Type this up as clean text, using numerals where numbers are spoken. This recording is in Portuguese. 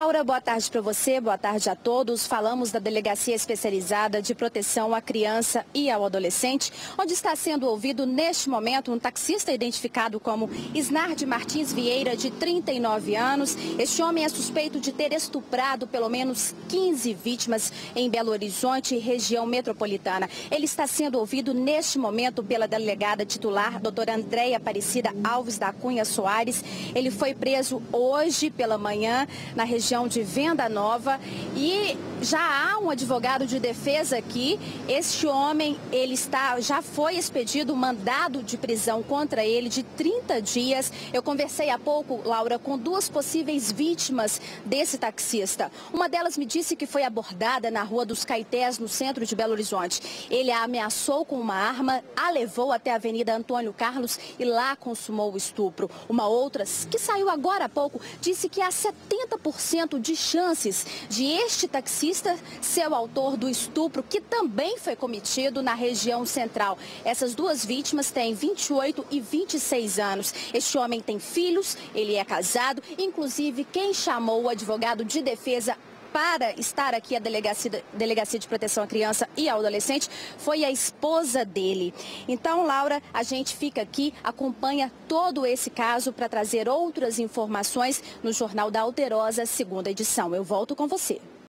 Laura, boa tarde para você, boa tarde a todos. Falamos da Delegacia Especializada de Proteção à Criança e ao Adolescente, onde está sendo ouvido neste momento um taxista identificado como Isnarde Martins Vieira, de 39 anos. Este homem é suspeito de ter estuprado pelo menos 15 vítimas em Belo Horizonte, região metropolitana. Ele está sendo ouvido neste momento pela delegada titular, doutora Andréia Aparecida Alves da Cunha Soares. Ele foi preso hoje pela manhã na região de Venda Nova e já há um advogado de defesa aqui. Este homem, já foi expedido mandado de prisão contra ele de 30 dias. Eu conversei há pouco, Laura, com duas possíveis vítimas desse taxista. Uma delas me disse que foi abordada na Rua dos Caetés, no centro de Belo Horizonte. Ele a ameaçou com uma arma, a levou até a Avenida Antônio Carlos e lá consumou o estupro. Uma outra, que saiu agora há pouco, disse que há 70% de chances de este taxista ser o autor do estupro que também foi cometido na região central. Essas duas vítimas têm 28 e 26 anos. Este homem tem filhos, ele é casado, inclusive quem chamou o advogado de defesa para estar aqui a Delegacia de Proteção à Criança e ao Adolescente foi a esposa dele. Então, Laura, a gente fica aqui, acompanha todo esse caso para trazer outras informações no Jornal da Alterosa, segunda edição. Eu volto com você.